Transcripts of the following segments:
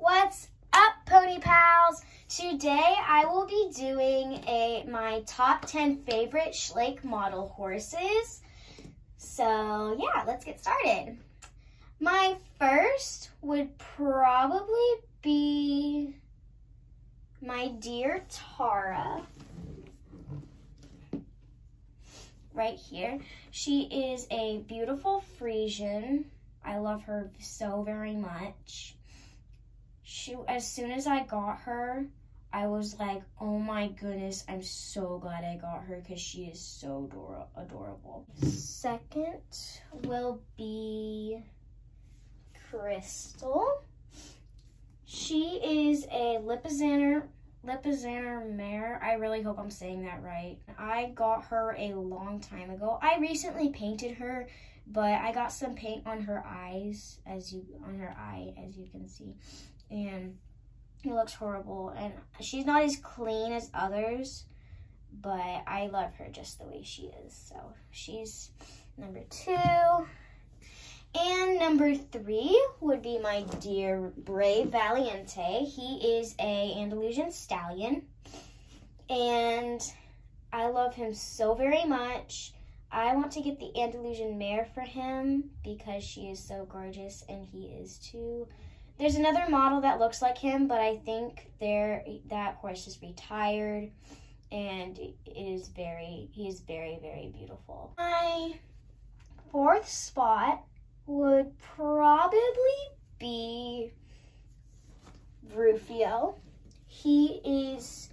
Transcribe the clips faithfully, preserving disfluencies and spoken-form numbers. What's up, Pony Pals? Today I will be doing a my top ten favorite Schleich model horses. So yeah, let's get started. My first would probably be my dear Tara. Right here. She is a beautiful Friesian. I love her so very much. She, as soon as I got her, I was like, oh my goodness, I'm so glad I got her because she is so ador adorable. Second will be Crystal. She is a Lipizaner. Lipizaner mare. I really hope I'm saying that right. I got her a long time ago. I recently painted her, but I got some paint on her eyes, as you on her eye, as you can see, and it looks horrible. And she's not as clean as others, but I love her just the way she is. So she's number two. And number three would be my dear Brave Valiente. He is a Andalusian stallion, and I love him so very much. I want to get the Andalusian mare for him because she is so gorgeous, and he is too. There's another model that looks like him, but I think there that horse is retired, and it is very he is very very beautiful. My fourth spot would probably be Rufio. He is,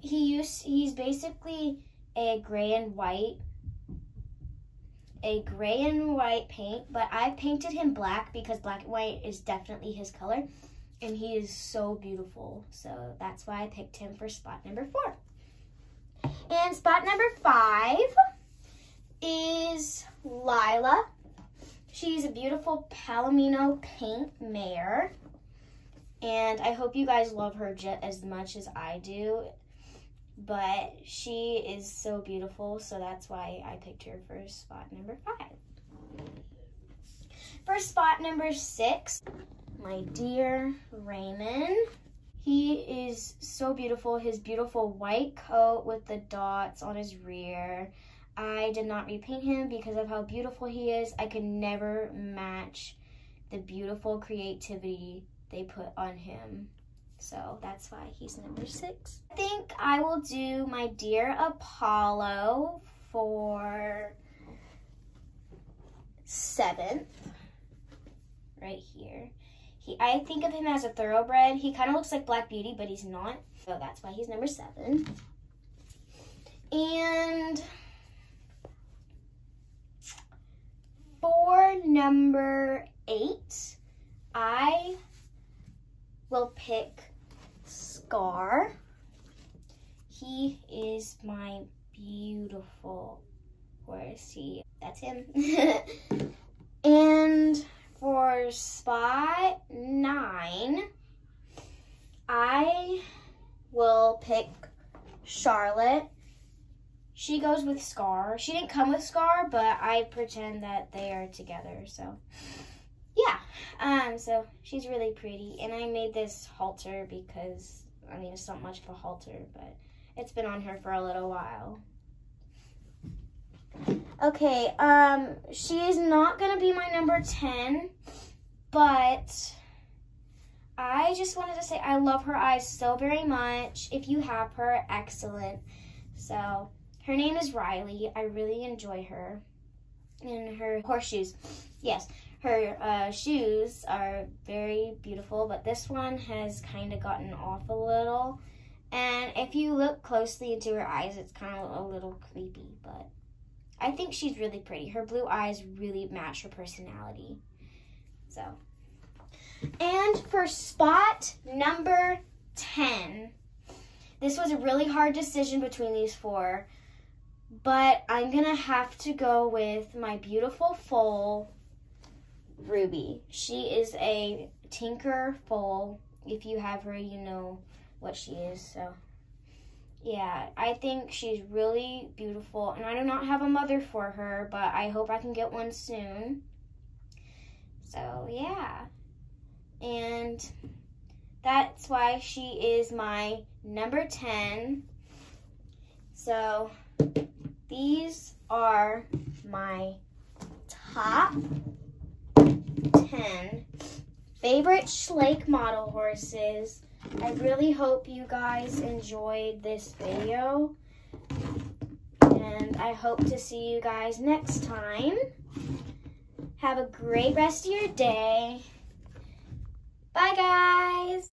he used, he's basically a gray and white, a gray and white paint, but I painted him black because black and white is definitely his color, and he is so beautiful. So that's why I picked him for spot number four. And spot number five is Lila. She's a beautiful Palomino paint mare, and I hope you guys love her just as much as I do, but she is so beautiful, so that's why I picked her for spot number five. For spot number six, my dear Raymond. He is so beautiful. His beautiful white coat with the dots on his rear. I did not repaint him because of how beautiful he is. I could never match the beautiful creativity they put on him. So that's why he's number six. I think I will do my dear Apollo for seventh, right here. He, I think of him as a thoroughbred. He kind of looks like Black Beauty, but he's not. So that's why he's number seven. And for number eight, I will pick Scar. He is my beautiful horse. He, that's him. And for spot nine, I will pick Charlotte. She goes with Scar. She didn't come with Scar, but I pretend that they are together. So, yeah. Um. So she's really pretty, and I made this halter because I mean it's not much of a halter, but it's been on her for a little while. Okay. Um. She is not gonna be my number ten, but I just wanted to say I love her eyes so very much. If you have her, excellent. So. Her name is Riley. I really enjoy her. And her horseshoes. Yes, her uh, shoes are very beautiful, but this one has kind of gotten off a little. And if you look closely into her eyes, it's kind of a little creepy, but I think she's really pretty. Her blue eyes really match her personality. So, and for spot number ten, this was a really hard decision between these four, but I'm gonna have to go with my beautiful foal, Ruby. She is a tinker foal. If you have her, you know what she is. So yeah, I think she's really beautiful, and I do not have a mother for her, but I hope I can get one soon. So yeah, and That's why she is my number ten. So these are my top ten favorite Schleich model horses. I really hope you guys enjoyed this video, and I hope to see you guys next time. Have a great rest of your day. Bye, guys.